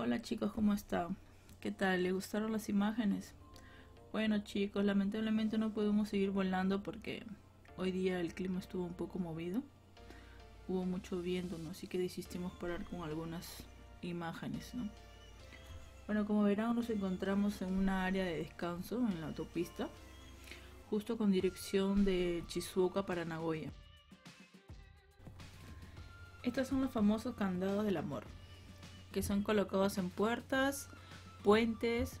Hola chicos, ¿cómo están? ¿Qué tal? ¿Les gustaron las imágenes? Bueno chicos, lamentablemente no pudimos seguir volando porque hoy día el clima estuvo un poco movido. Hubo mucho viento, ¿no? Así que desistimos parar con algunas imágenes, ¿no? Bueno, como verán, nos encontramos en una área de descanso en la autopista, justo con dirección de Chizuoka para Nagoya. Estos son los famosos candados del amor, que son colocados en puertas, puentes,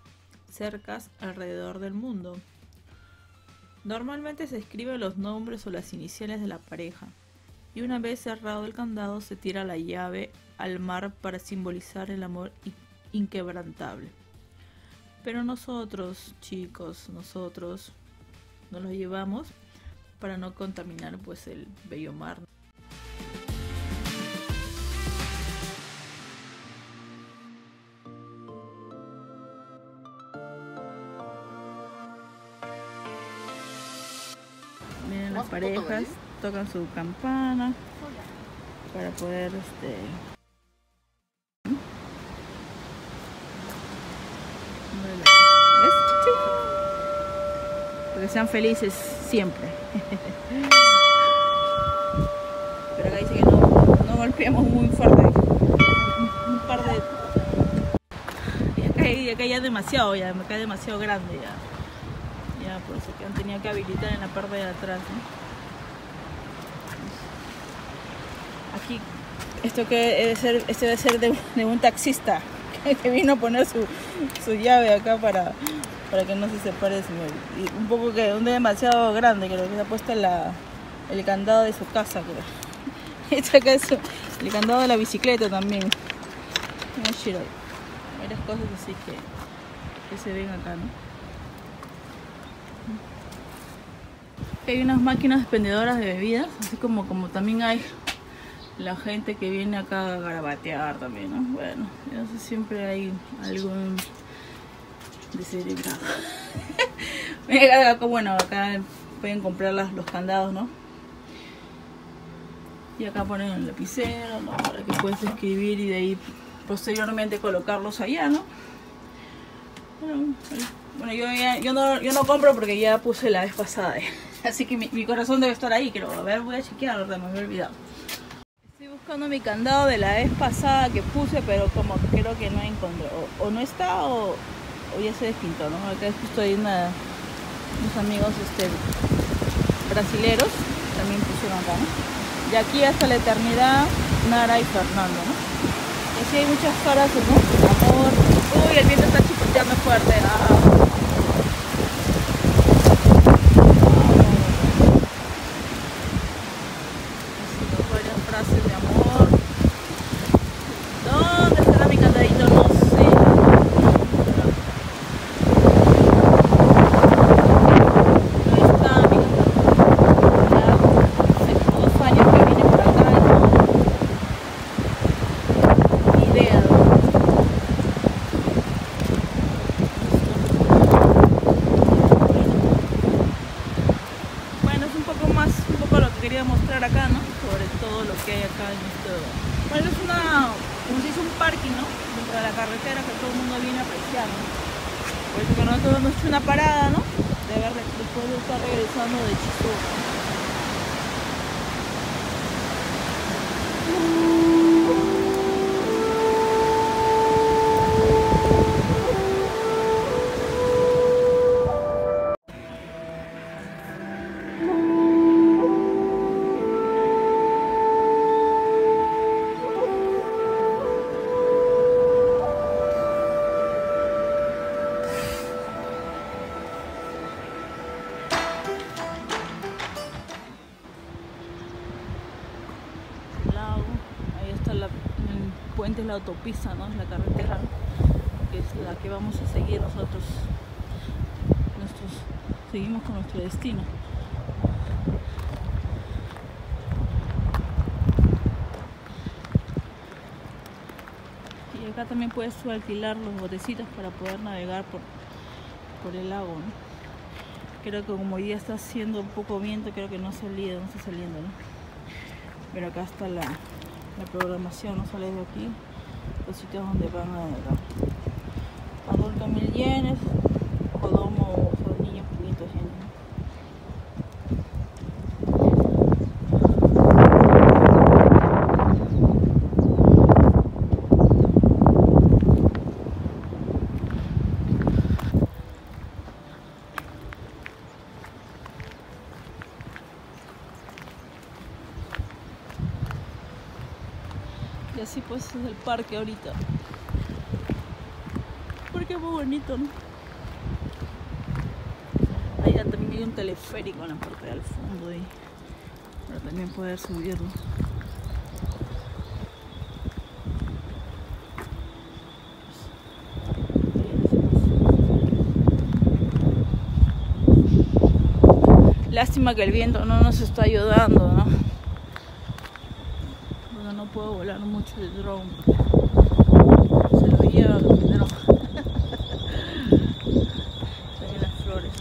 cercas alrededor del mundo. Normalmente se escriben los nombres o las iniciales de la pareja, y una vez cerrado el candado se tira la llave al mar para simbolizar el amor inquebrantable. Pero nosotros, chicos, nosotros nos los llevamos para no contaminar pues el bello mar. Miren, las parejas tocan su campana para poder porque sean felices siempre. Pero acá dice que no golpeamos muy fuerte. Un par de... Y acá ya es demasiado, acá es demasiado grande ya. Por eso que han tenido que habilitar en la parte de atrás, ¿no? Aquí, esto que debe ser, esto debe ser de un taxista que vino a poner su llave acá para que no se separe de su mueble. Y un poco que un demasiado grande, creo que se ha puesto el candado de su casa, creo. Esto acá es el candado de la bicicleta también. Varias cosas así que se ven acá, ¿no? Hay unas máquinas expendedoras de bebidas, así como también hay la gente que viene acá a garabatear también, ¿no? Bueno, entonces siempre hay algún descerebrado. Bueno, acá pueden comprar los candados, ¿no? Y acá ponen el lapicero, ¿no? Para que puedas escribir y de ahí posteriormente colocarlos allá, ¿no? Bueno, yo no compro porque ya puse la vez pasada, ¿eh? Así que mi corazón debe estar ahí, creo. A ver, voy a chequear, me había olvidado. Estoy buscando mi candado de la vez pasada que puse, pero como creo que no encontré. O no está o ya se despintó, ¿no? Acá justo hay unos amigos brasileros, también pusieron acá, ¿no? De aquí hasta la eternidad, Nara y Fernando, ¿no? Y así hay muchas caras, ¿no? Amor. Uy, el viento está chipoteando fuerte. Ah. voy a mostrar acá, ¿no? Sobre todo lo que hay acá en esto. Bueno, es una, como se dice, un parking, ¿no? Dentro de la carretera que todo el mundo viene a apreciar, ¿no? Por eso que nosotros hemos hecho una parada, ¿no? De haber, después de estar regresando de Chizuoka. Es la autopista, ¿no? Es la carretera que es la que vamos a seguir nosotros. Seguimos con nuestro destino. Y acá también puedes tú alquilar los botecitos para poder navegar por el lago, ¿no? Creo que como hoy día está haciendo un poco viento, creo que no está saliendo, ¿no? Pero acá está la programación, no sale de aquí, los sitios donde van a navegar. Adultos 1000 yenes, Kodomo, son niños 500 yenes. Y así pues es el parque ahorita. Porque es muy bonito, ¿no? Ahí también hay un teleférico en la parte del fondo ahí, para también poder subirlo. Lástima que el viento no nos está ayudando, ¿no? Puedo volar mucho el dron, se lo lleva el dron. Están las flores.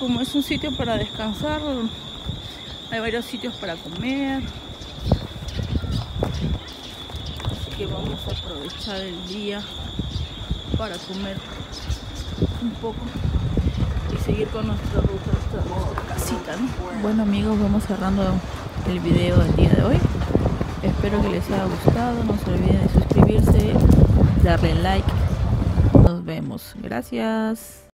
Como es un sitio para descansar, hay varios sitios para comer, así que vamos a aprovechar el día para comer un poco y seguir con nuestra ruta hasta casita, ¿no? Bueno amigos, vamos cerrando el video del día de hoy. Espero que les haya gustado. No se olviden de suscribirse, darle like. Nos vemos. Gracias.